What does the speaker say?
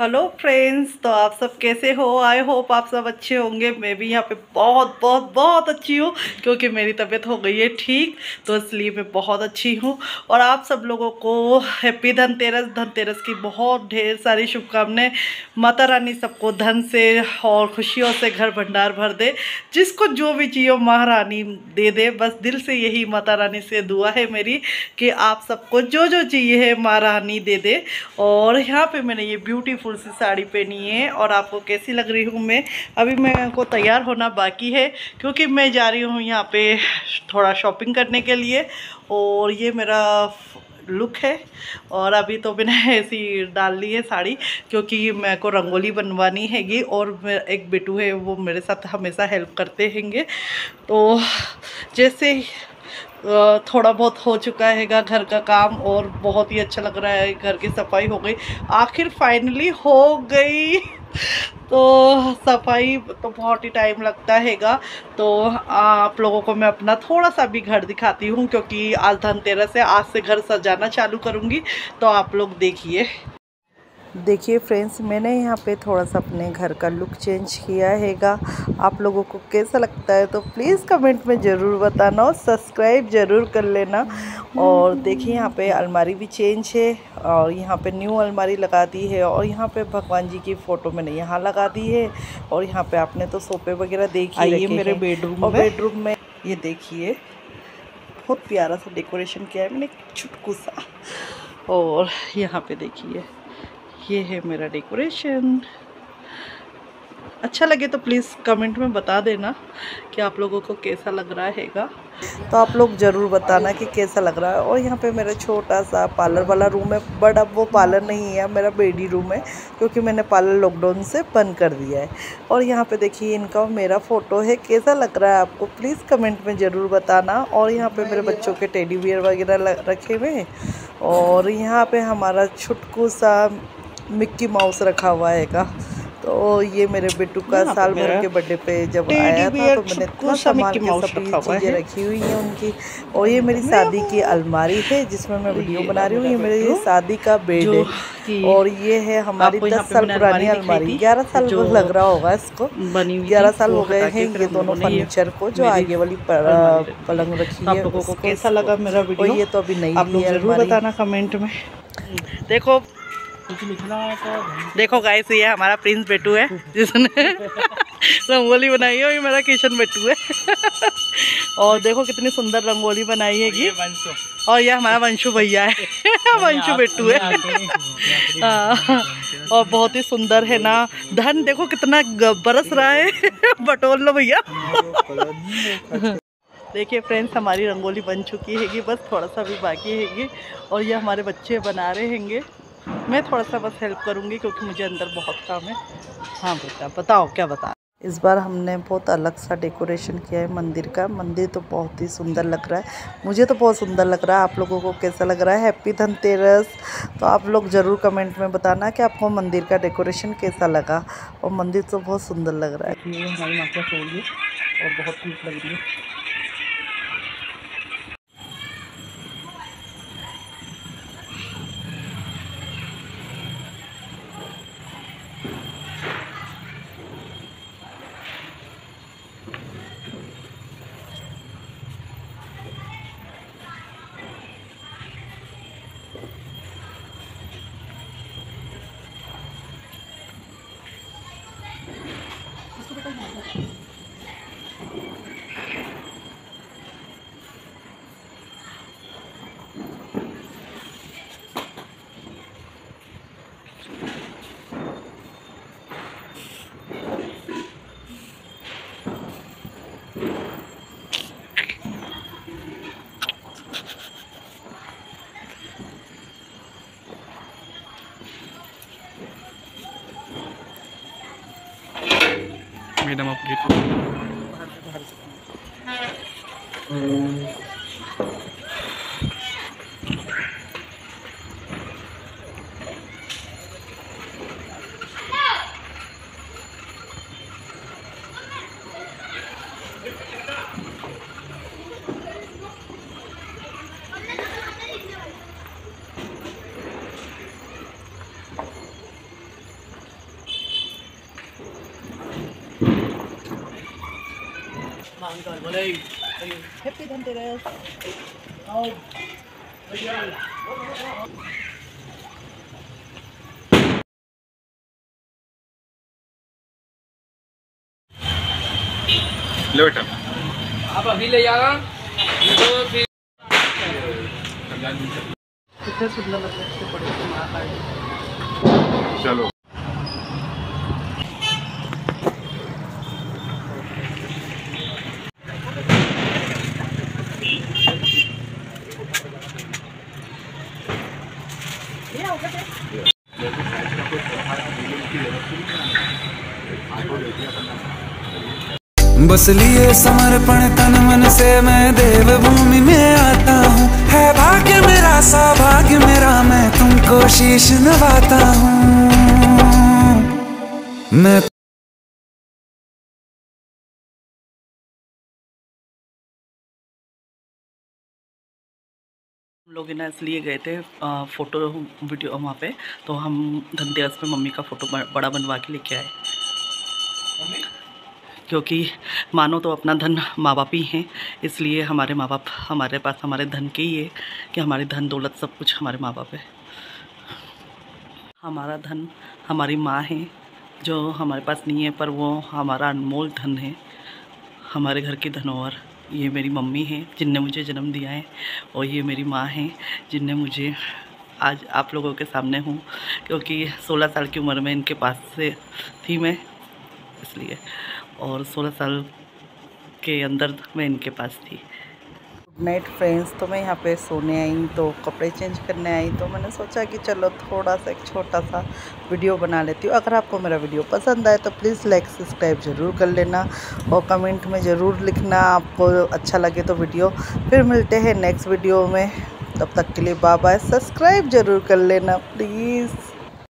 Hello friends, तो आप सब कैसे हो? आई होप आप सब अच्छे होंगे। मैं भी यहाँ पे बहुत बहुत बहुत अच्छी हूँ क्योंकि मेरी तबीयत हो गई है ठीक, तो इसलिए मैं बहुत अच्छी हूँ। और आप सब लोगों को हैप्पी धनतेरस, धनतेरस की बहुत ढेर सारी शुभकामनाएं। माता रानी सबको धन से और खुशियों से घर भंडार भर दे। जिसको जो भी चाहिए महारानी दे दे। बस दिल से यही माता रानी से दुआ है मेरी कि आप सबको जो जो चाहिए है महारानी दे दे। और यहाँ पर मैंने ये ब्यूटीफुल सी साड़ी पहनी है और आपको कैसी लग रही हूँ मैं, अभी मेरे को तैयार होना बाकी है क्योंकि मैं जा रही हूँ यहाँ पे थोड़ा शॉपिंग करने के लिए। और ये मेरा लुक है और अभी तो मैंने ऐसी डाल ली है साड़ी क्योंकि मेरे को रंगोली बनवानी हैगी। और मेरा एक बेटू है वो मेरे साथ हमेशा हेल्प करते हैंगे। तो जैसे थोड़ा बहुत हो चुका हैगा घर का काम और बहुत ही अच्छा लग रहा है। घर की सफाई हो गई, आखिर फाइनली हो गई। तो सफाई तो बहुत ही टाइम लगता हैगा। तो आप लोगों को मैं अपना थोड़ा सा भी घर दिखाती हूँ क्योंकि आज धनतेरस है, आज से घर सजाना चालू करूँगी। तो आप लोग देखिए। देखिए फ्रेंड्स, मैंने यहाँ पे थोड़ा सा अपने घर का लुक चेंज किया हैगा। आप लोगों को कैसा लगता है तो प्लीज़ कमेंट में ज़रूर बताना और सब्सक्राइब ज़रूर कर लेना। और देखिए यहाँ पे अलमारी भी चेंज है और यहाँ पे न्यू अलमारी लगा दी है। और यहाँ पे भगवान जी की फ़ोटो मैंने यहाँ लगा दी है। और यहाँ पर आपने तो सोफे वगैरह देखी है मेरे बेडरूम, और बेडरूम में ये देखिए बहुत प्यारा सा डेकोरेशन किया है मैंने चुटकू सा। और यहाँ पर देखिए ये है मेरा डेकोरेशन। अच्छा लगे तो प्लीज़ कमेंट में बता देना कि आप लोगों को कैसा लग रहा हैगा। तो आप लोग ज़रूर बताना कि कैसा लग रहा है। और यहाँ पे मेरा छोटा सा पार्लर वाला रूम है, बट अब वो पार्लर नहीं है, मेरा बेडी रूम है क्योंकि मैंने पार्लर लॉकडाउन से बंद कर दिया है। और यहाँ पे देखिए इनका मेरा फ़ोटो है। कैसा लग रहा है आपको प्लीज़ कमेंट में ज़रूर बताना। और यहाँ पे मेरे बच्चों के टेडी बियर वगैरह रखे हुए हैं। और यहाँ पर हमारा छुटकू सा मिक्की माउस रखा हुआ हैगा। तो ये मेरे बेटू का साल भर के बर्थडे पे जब आया था तो मैंने इतना सामान चीज़ें रखी हुई हैं उनकी। और ये मेरी शादी की अलमारी है जिसमें मैं वीडियो बना रही हूँ। ये मेरी शादी का बेड है। और ये है हमारी 10 साल पुरानी अलमारी, 11 साल लग रहा होगा इसको, 11 साल हो गए हैं ये दोनों फर्नीचर को। जो आगे वाली पलंग रखी है उसको कैसा लगा मेरा वीडियो ये तो अभी नहीं है, ज़रूर बताना कमेंट में। देखो देखो गाइस, ये हमारा प्रिंस बेटू है जिसने रंगोली बनाई है। ये मेरा किशन बेटू है। और देखो कितनी सुंदर रंगोली बनाई हैगी। और ये हमारा वंशु भैया है, वंशु बेटू है। और बहुत ही सुंदर है ना, धन देखो कितना बरस रहा है। बटोल लो भैया। देखिए फ्रेंड्स, हमारी रंगोली बन चुकी हैगी, बस थोड़ा सा भी बाकी हैगी। और ये हमारे बच्चे बना रहे हैंगे, मैं थोड़ा सा बस हेल्प करूंगी क्योंकि मुझे अंदर बहुत काम है। हाँ बेटा बताओ क्या बता। इस बार हमने बहुत अलग सा डेकोरेशन किया है मंदिर का। मंदिर तो बहुत ही सुंदर लग रहा है, मुझे तो बहुत सुंदर लग रहा है। आप लोगों को कैसा लग रहा है? हैप्पी धनतेरस। तो आप लोग ज़रूर कमेंट में बताना कि आपको मंदिर का डेकोरेशन कैसा लगा। और मंदिर तो बहुत सुंदर लग रहा है। ये हमारी माता सो रही है और बहुत ठीक लग रही है। मैडम आप गेट अंकल भले ही हैप्पी धनतेरस। आओ भैया। आप अभी ले जाना तो फिर चलो। बस लिए समर्पण तन मन से मैं देवभूमि में आता हूँ। है भाग्य मेरा सा भाग्य मेरा, मैं तुमको शीश नवाता हूँ। मैं लोग ना इसलिए गए थे फोटो वीडियो वहाँ पे, तो हम धनतेरस में मम्मी का फोटो बड़ा बनवा के लेके आए, क्योंकि मानो तो अपना धन माँ बाप ही हैं, इसलिए हमारे माँ बाप हमारे पास हमारे धन के ही है कि हमारी धन दौलत सब कुछ हमारे माँ बाप है। हमारा धन हमारी माँ है, जो हमारे पास नहीं है पर वो हमारा अनमोल धन है, हमारे घर की धरोहर। ये मेरी मम्मी है जिनने मुझे जन्म दिया है, और ये मेरी माँ है जिनने मुझे आज आप लोगों के सामने हूँ, क्योंकि 16 साल की उम्र में इनके पास से थी मैं, इसलिए, और 16 साल के अंदर मैं इनके पास थी। Good night friends. तो मैं यहाँ पे सोने आई, तो कपड़े चेंज करने आई, तो मैंने सोचा कि चलो थोड़ा सा एक छोटा सा वीडियो बना लेती हूँ। अगर आपको मेरा वीडियो पसंद आए तो प्लीज़ लाइक सब्सक्राइब ज़रूर कर लेना, और कमेंट में ज़रूर लिखना आपको अच्छा लगे तो वीडियो। फिर मिलते हैं नेक्स्ट वीडियो में, तब तक के लिए बाय बाय। सब्सक्राइब ज़रूर कर लेना प्लीज़।